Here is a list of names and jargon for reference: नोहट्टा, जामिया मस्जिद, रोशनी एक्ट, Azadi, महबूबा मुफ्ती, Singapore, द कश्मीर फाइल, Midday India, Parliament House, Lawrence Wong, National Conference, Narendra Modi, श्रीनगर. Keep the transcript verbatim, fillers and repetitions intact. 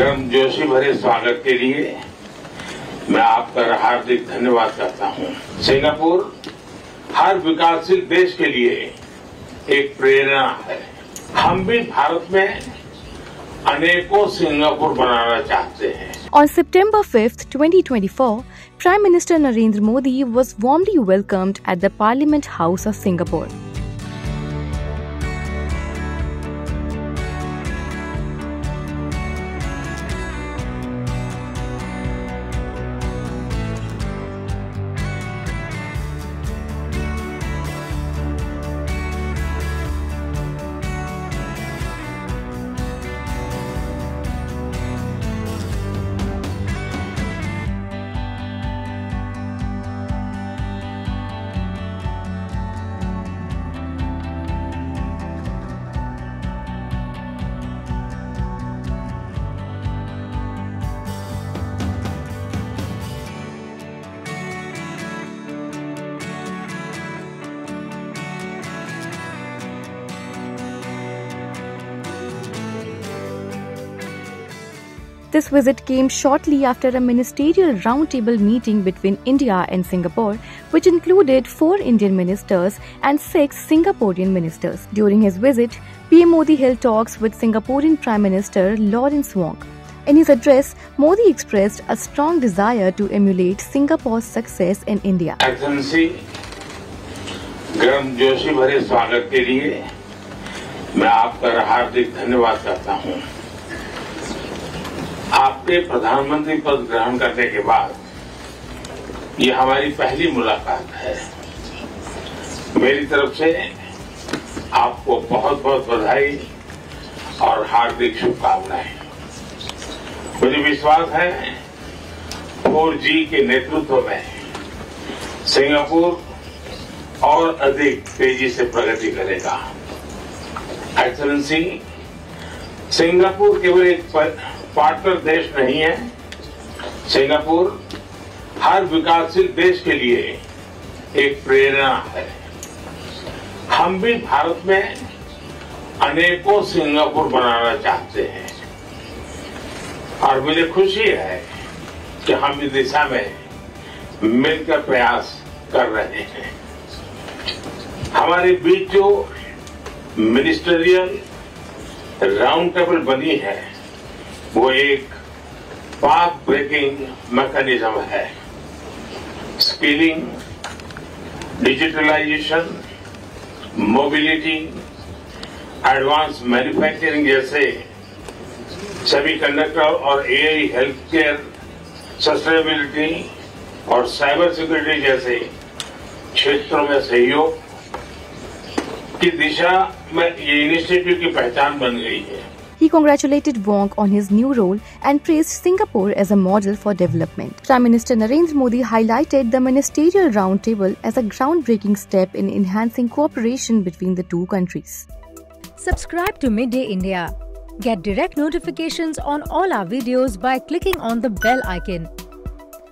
गर्मजोशी भरे स्वागत के लिए मैं आपका हार्दिक धन्यवाद करता हूँ। सिंगापुर हर विकासशील देश के लिए एक प्रेरणा है। हम भी भारत में अनेकों सिंगापुर बनाना चाहते हैं। On September fifth, twenty twenty-four, Prime Minister Narendra Modi was warmly welcomed at the Parliament House of Singapore. This visit came shortly after a ministerial roundtable meeting between India and Singapore, which included four Indian ministers and six Singaporean ministers. During his visit, P M Modi held talks with Singaporean Prime Minister Lawrence Wong. In his address, Modi expressed a strong desire to emulate Singapore's success in India. Excellency, गर्मजोशी भरे स्वागत के लिए मैं आपका हार्दिक धन्यवाद करता हूँ। आपके प्रधानमंत्री पद ग्रहण करने के बाद ये हमारी पहली मुलाकात है। मेरी तरफ से आपको बहुत बहुत बधाई और हार्दिक शुभकामनाएं। मुझे विश्वास है फोर जी के नेतृत्व में सिंगापुर और अधिक तेजी से प्रगति करेगा। एक्सेलेंसी, सिंगापुर केवल एक पार्टनर देश नहीं है, सिंगापुर हर विकासशील देश के लिए एक प्रेरणा है। हम भी भारत में अनेकों सिंगापुर बनाना चाहते हैं और मुझे खुशी है कि हम इस दिशा में मिलकर प्रयास कर रहे हैं। हमारे बीच जो मिनिस्टरियल राउंड टेबल बनी है वो एक पाथ ब्रेकिंग मैकेनिज्म है। Skilling, digitalisation, mobility, advance manufacturing जैसे सेमीकंडक्टर और एआई, हेल्थ केयर, सस्टेनेबिलिटी और साइबर सिक्योरिटी जैसे क्षेत्रों में सहयोग की दिशा में ये इनिशिएटिव की पहचान बन गई है। He congratulated Wong on his new role and praised Singapore as a model for development. Prime Minister Narendra Modi highlighted the ministerial roundtable as a groundbreaking step in enhancing cooperation between the two countries. Subscribe to Midday India. Get direct notifications on all our videos by clicking on the bell icon.